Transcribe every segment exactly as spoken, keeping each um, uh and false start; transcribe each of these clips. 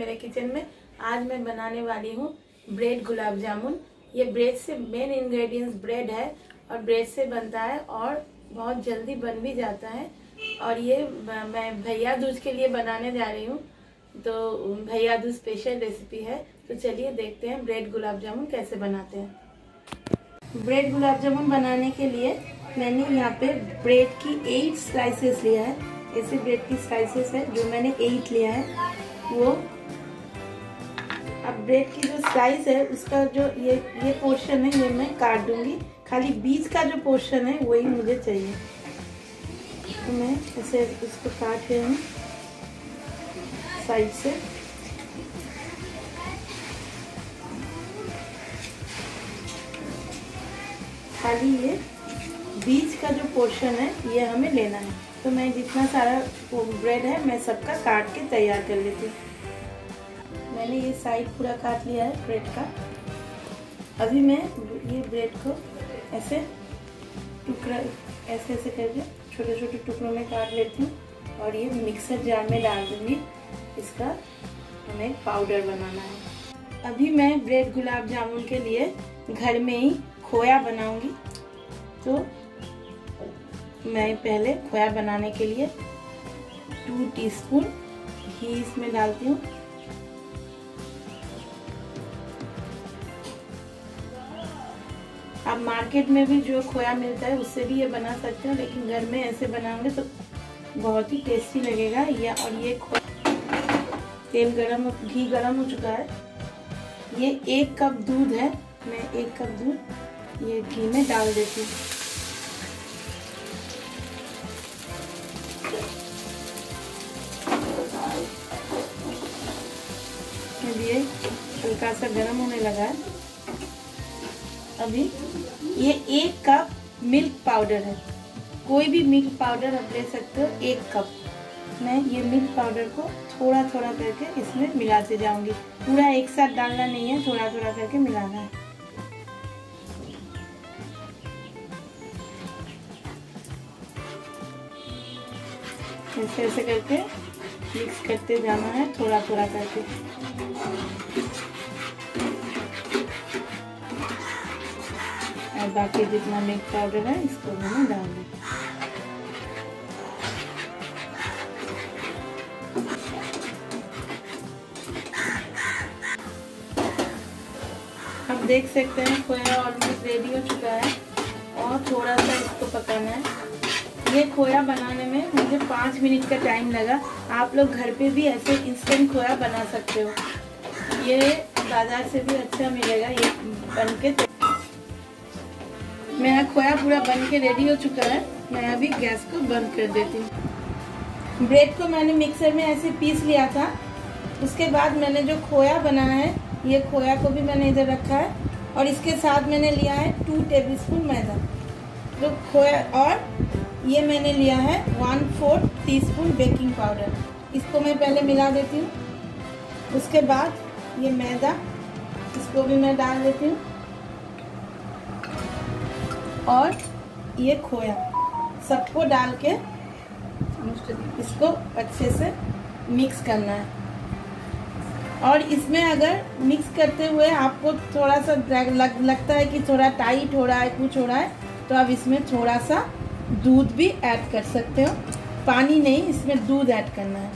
मेरे किचन में। आज मैं बनाने वाली हूँ ब्रेड गुलाब जामुन। ये ब्रेड से मेन इंग्रेडिएंट्स ब्रेड है और ब्रेड से बनता है और बहुत जल्दी बन भी जाता है। और ये मैं भैया दूज के लिए बनाने जा रही हूँ, तो भैया दूज स्पेशल रेसिपी है। तो चलिए देखते हैं ब्रेड गुलाब जामुन कैसे बनाते हैं। ब्रेड गुलाब जामुन बनाने के लिए मैंने यहाँ पे ब्रेड की एट स्लाइसेस लिया है। ऐसे ब्रेड की स्लाइसेस है जो मैंने एट लिया है वो। अब ब्रेड की जो स्लाइस है उसका जो ये ये पोर्शन है ये मैं काट दूंगी, खाली बीच का जो पोर्शन है वही मुझे चाहिए। तो मैं ऐसे उसको काट रही हूँ साइड से। खाली ये बीज का जो पोर्शन है ये हमें लेना है। तो मैं जितना सारा ब्रेड है मैं सबका काट के तैयार कर लेती हूँ। मैंने ये साइड पूरा काट लिया है ब्रेड का। अभी मैं ये ब्रेड को ऐसे टुकड़ा ऐसे ऐसे करके छोटे छोटे टुकड़ों में काट लेती हूँ और ये मिक्सर जार में डाल दूँगी। इसका हमें पाउडर बनाना है। अभी मैं ब्रेड गुलाब जामुन के लिए घर में ही खोया बनाऊँगी। तो मैं पहले खोया बनाने के लिए टू टीस्पून घी इसमें डालती हूँ। आप मार्केट में भी जो खोया मिलता है उससे भी ये बना सकते हो, लेकिन घर में ऐसे बनाओगे तो बहुत ही टेस्टी लगेगा। या और ये खोया तेल गरम घी गरम हो चुका है। ये एक कप दूध है, मैं एक कप दूध ये घी में डाल देती हूँ। ये हल्का सा गर्म होने लगा है। अभी ये एक कप मिल्क पाउडर है, कोई भी मिल्क पाउडर आप ले सकते हो। एक कप मैं ये मिल्क पाउडर को थोड़ा थोड़ा करके इसमें मिलाते जाऊंगी। पूरा एक साथ डालना नहीं है, थोड़ा थोड़ा करके मिलाना है। ऐसे ऐसे करके मिक्स करते जाना है, थोड़ा थोड़ा करके। और बाकी जितना मिल्क पाउडर है इसको मैंने डाल दिया। आप देख सकते हैं खोया ऑलमोस्ट रेडी हो चुका है और थोड़ा सा इसको पकाना है। ये खोया बनाने में मुझे पाँच मिनट का टाइम लगा। आप लोग घर पे भी ऐसे इंस्टेंट खोया बना सकते हो, ये बाजार से भी अच्छा मिलेगा। ये बन के मेरा खोया पूरा बन के रेडी हो चुका है। मैं अभी गैस को बंद कर देती हूँ। ब्रेड को मैंने मिक्सर में ऐसे पीस लिया था। उसके बाद मैंने जो खोया बनाया है ये खोया को भी मैंने इधर रखा है और इसके साथ मैंने लिया है टू टेबल स्पून मैदा। तो खोया और ये मैंने लिया है one fourth teaspoon baking powder. इसको मैं पहले मिला देती हूँ। उसके बाद ये मैदा इसको भी मैं डाल देती हूँ और ये खोया सबको डाल के इसको अच्छे से मिक्स करना है। और इसमें अगर मिक्स करते हुए आपको थोड़ा सा लग, लगता है कि थोड़ा टाइट हो रहा है, कुछ हो रहा है, तो आप इसमें थोड़ा सा दूध भी ऐड कर सकते हो। पानी नहीं, इसमें दूध ऐड करना है।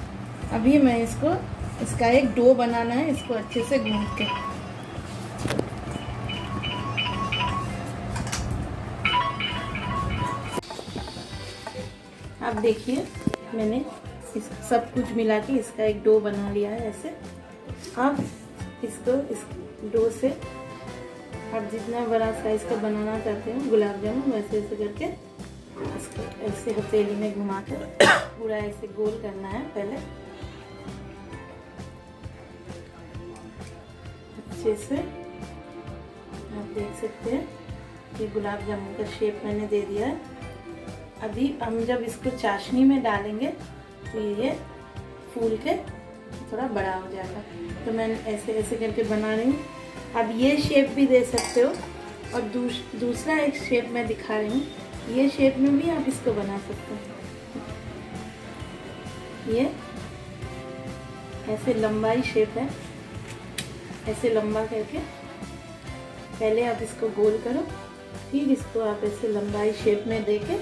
अभी मैं इसको इसका एक डो बनाना है, इसको अच्छे से गूंथ के। आप देखिए मैंने इस सब कुछ मिला के इसका एक डो बना लिया है ऐसे। अब इसको इस डो से आप जितना बड़ा साइज का बनाना चाहते हो गुलाब जामुन वैसे ऐसे करके इसको ऐसे हथेली में घुमा कर पूरा ऐसे गोल करना है। पहले अच्छे से आप देख सकते हैं ये गुलाब जामुन का शेप मैंने दे दिया है। अभी हम जब इसको चाशनी में डालेंगे तो ये फूल के थोड़ा बड़ा हो जाएगा। तो मैं ऐसे ऐसे करके बना रही हूँ। आप ये शेप भी दे सकते हो और दूस, दूसरा एक शेप मैं दिखा रही हूँ। ये शेप में भी आप इसको बना सकते हो। ये ऐसे लंबा ही शेप है, ऐसे लंबा करके पहले आप इसको गोल करो, फिर इसको आप ऐसे लंबाई शेप में देके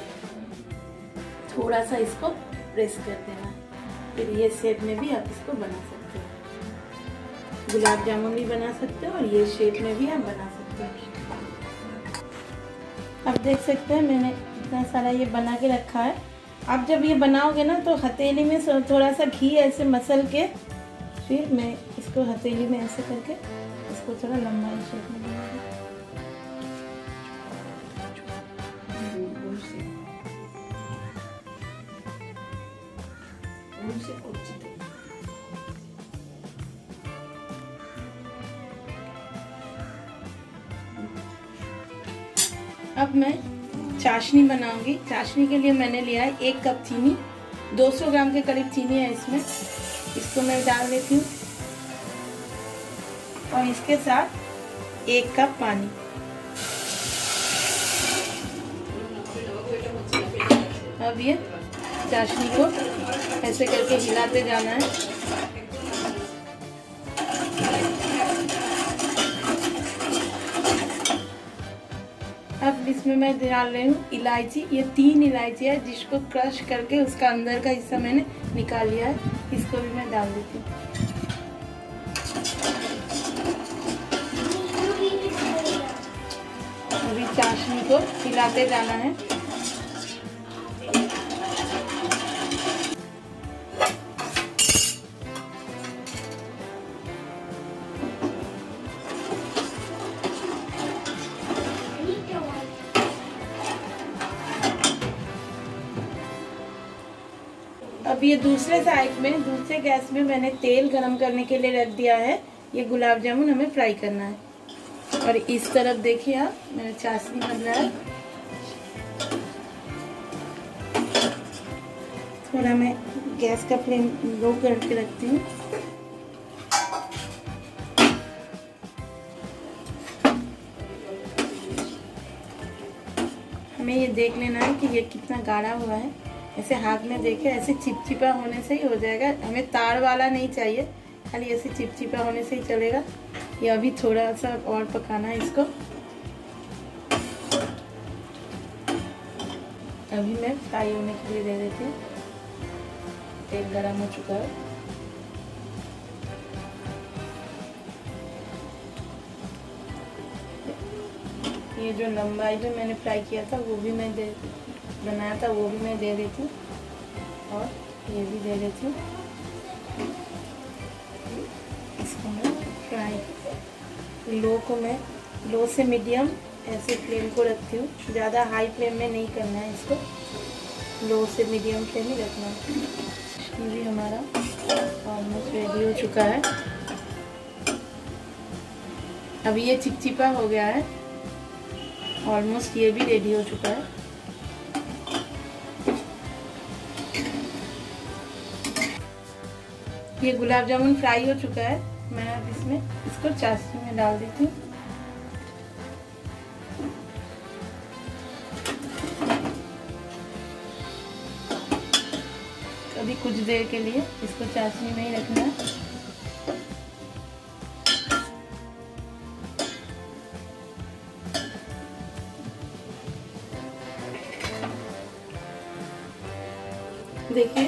थोड़ा सा इसको प्रेस कर देना, फिर ये शेप में भी आप इसको बना सकते हो। गुलाब जामुन भी बना सकते हो और ये शेप में भी आप बना सकते हो। आप देख सकते हैं मैंने इतना सारा ये बना के रखा है। आप जब ये बनाओगे ना तो हथेली में थोड़ा सा घी ऐसे मसल के, फिर मैं इसको हथेली में ऐसे करके इसको थोड़ा लंबाई शेप में बनाऊंगी। अब मैं चाशनी बनाऊंगी। चाशनी के लिए मैंने लिया है एक कप चीनी, दो सौ ग्राम के करीब चीनी है इसमें। इसको मैं डाल देती हूँ और इसके साथ एक कप पानी। अब ये चाशनी को ऐसे करके हिलाते जाना है। अब इसमें मैं डाल रही हूँ इलायची। ये तीन इलायची है जिसको क्रश करके उसका अंदर का हिस्सा मैंने निकाल लिया है, इसको भी मैं डाल देती हूँ। अभी चाशनी को हिलाते जाना है। अब ये दूसरे साइड में, दूसरे गैस में मैंने तेल गरम करने के लिए रख दिया है। ये गुलाब जामुन हमें फ्राई करना है। और इस तरफ देखिए आप, मेरा चाशनी बन रहा है। थोड़ा मैं गैस का फ्लेम लो करके रखती हूँ। हमें ये देख लेना है कि ये कितना गाढ़ा हुआ है। ऐसे हाथ में देखे, ऐसे चिपचिपा होने से ही हो जाएगा। हमें तार वाला नहीं चाहिए, खाली ऐसे चिपचिपा होने से ही चलेगा। ये अभी थोड़ा सा और पकाना है इसको। अभी मैं फ्राई होने के लिए दे देती हूँ। तेल गरम हो चुका है। ये जो लंबाई जो मैंने फ्राई किया था वो भी मैं दे देती हूँ, बनाया था वो भी मैं दे देती हूँ और ये भी दे देती हूँ। इसको मैं फ्राई लो को मैं लो से मीडियम ऐसे फ्लेम को रखती हूँ। ज़्यादा हाई फ्लेम में नहीं करना है इसको, लो से मीडियम फ्लेम ही रखना है। ये भी हमारा ऑलमोस्ट रेडी हो चुका है। अभी ये चिपचिपा हो गया है ऑलमोस्ट, ये भी रेडी हो चुका है। ये गुलाब जामुन फ्राई हो चुका है। मैं अब इसमें इसको चाशनी में डाल देती हूँ। अभी कुछ देर के लिए इसको चाशनी में ही रखना है। देखिए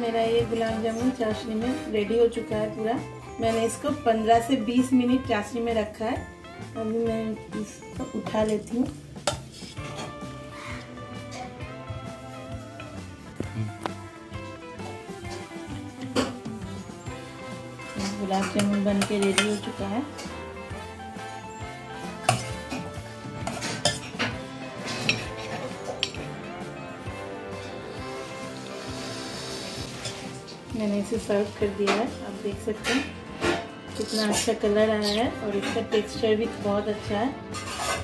मेरा ये गुलाब जामुन चाशनी में रेडी हो चुका है पूरा। मैंने इसको पंद्रह से बीस मिनट चाशनी में रखा है। अभी मैं इसको उठा लेती हूँ। गुलाब जामुन बन के रेडी हो चुका है। मैंने इसे सर्व कर दिया है। आप देख सकते हैं कितना अच्छा कलर आया है और इसका टेक्सचर भी बहुत अच्छा है।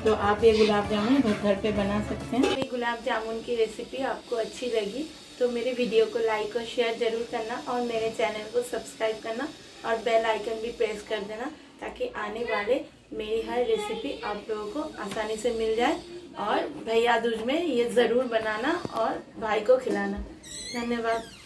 तो आप ये गुलाब जामुन घर पे बना सकते हैं। मेरी गुलाब जामुन की रेसिपी आपको अच्छी लगी तो मेरे वीडियो को लाइक और शेयर ज़रूर करना और मेरे चैनल को सब्सक्राइब करना और बेल आइकन भी प्रेस कर देना, ताकि आने वाले मेरी हर रेसिपी आप लोगों को आसानी से मिल जाए। और भैया दूज में ये ज़रूर बनाना और भाई को खिलाना। धन्यवाद।